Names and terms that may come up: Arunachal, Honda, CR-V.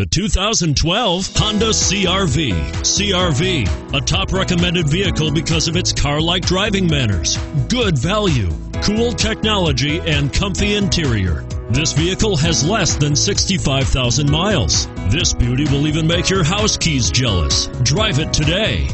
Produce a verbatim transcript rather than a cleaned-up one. the two thousand twelve Honda C R V. C R V, a top recommended vehicle because of its car-like driving manners, good value, cool technology, and comfy interior. This vehicle has less than sixty-five thousand miles. This beauty will even make your house keys jealous. Drive it today.